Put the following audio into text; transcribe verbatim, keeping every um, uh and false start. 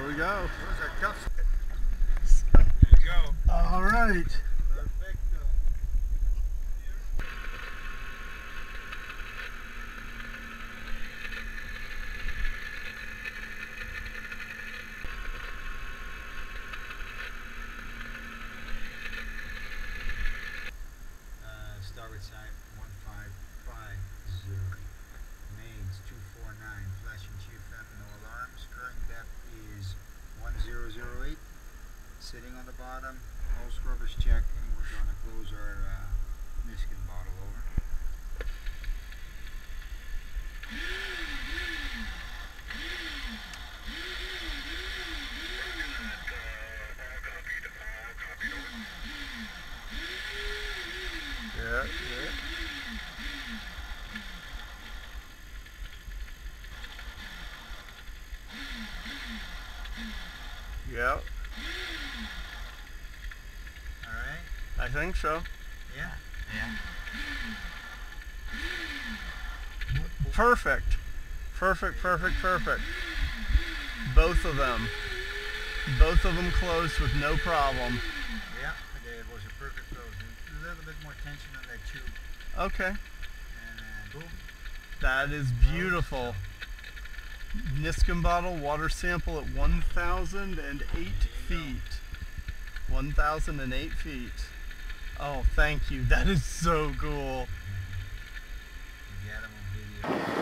There we go. There we go. All right. Sitting on the bottom, all scrubbers checked, and we're going to close our uh, Niskin bottle over. Yeah, yeah. Yeah. I think so. Yeah. Yeah. Perfect. Perfect, perfect, perfect. Both of them. Both of them closed with no problem. Yeah, it was a perfect close. A little bit more tension on that tube. Okay. And boom. That is beautiful. Niskin bottle water sample at one thousand eight feet. one thousand eight feet. Oh, thank you. That is so cool.